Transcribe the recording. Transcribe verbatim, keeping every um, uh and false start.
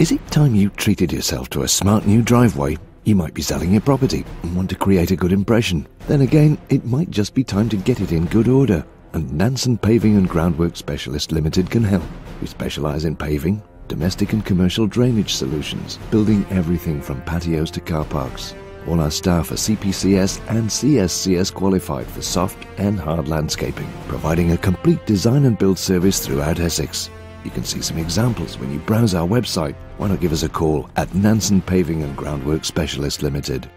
Is it time you treated yourself to a smart new driveway? You might be selling your property and want to create a good impression. Then again, it might just be time to get it in good order. And Nansen Paving and Groundwork Specialist Limited can help. We specialise in paving, domestic and commercial drainage solutions, building everything from patios to car parks. All our staff are C P C S and C S C S qualified for soft and hard landscaping, providing a complete design and build service throughout Essex. You can see some examples when you browse our website. Why not give us a call at Nansen Paving and Groundwork Specialist Limited.